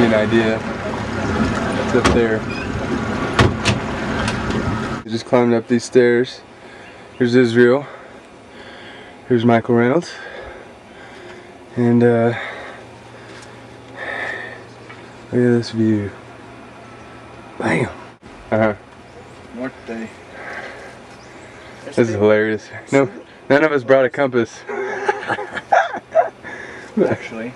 give you an idea. It's up there. Just climbing up these stairs. Here's Israel. Here's Michael Reynolds. And look at this view. Bam. This is hilarious. No, none of us brought a compass. Actually.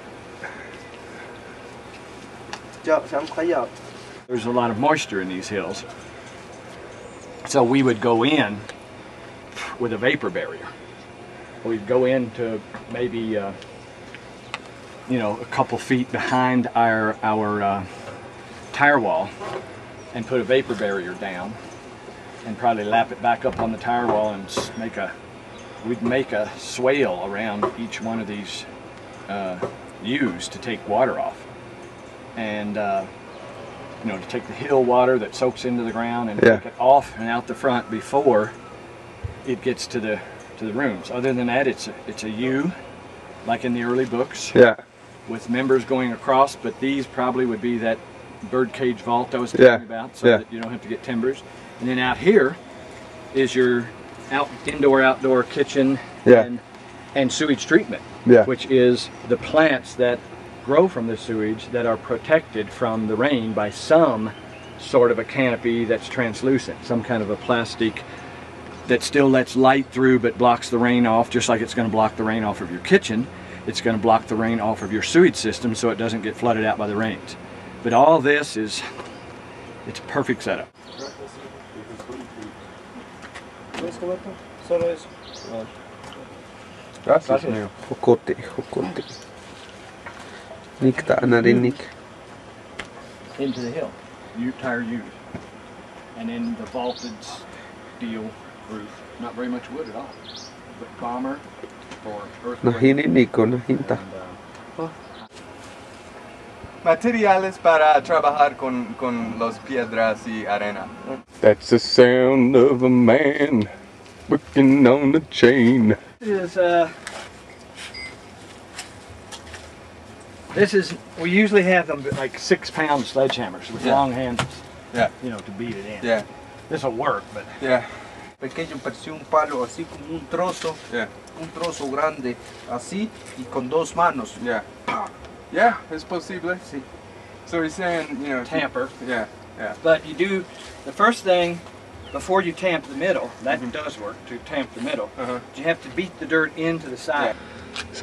There's a lot of moisture in these hills. So we would go in with a vapor barrier. We'd go in to maybe, you know, a couple feet behind our tire wall and put a vapor barrier down and probably lap it back up on the tire wall and make a, we'd make a swale around each one of these U's to take water off. And, you know, to take the hill water that soaks into the ground and take it off and out the front before it gets to the rooms. Other than that, it's a U, like in the early books, with members going across, but these probably would be that birdcage vault I was talking about, so that you don't have to get timbers. And then out here is your indoor-outdoor kitchen and sewage treatment, which is the plants that grow from the sewage that are protected from the rain by some sort of a canopy that's translucent, some kind of a plastic that still lets light through but blocks the rain off, just like it's going to block the rain off of your kitchen. It's going to block the rain off of your sewage system so it doesn't get flooded out by the rains. But all this is, it's a perfect setup. Into the hill, tire U's, and then the vaulted steel roof. Not very much wood at all, but bomber for earthquake. Materiales para trabajar con los piedras y arena. That's the sound of a man working on a chain. This is, we usually have them like 6-pound sledgehammers with long handles. You know, to beat it in. This'll work, but. Pequeño pareció un palo, así como un trozo. Un trozo grande, así, y con dos manos. Yeah, it's possible. See. So he's saying, you know, tamper. But you do, the first thing, before you tamp the middle, that does work, to tamp the middle. You have to beat the dirt into the side. So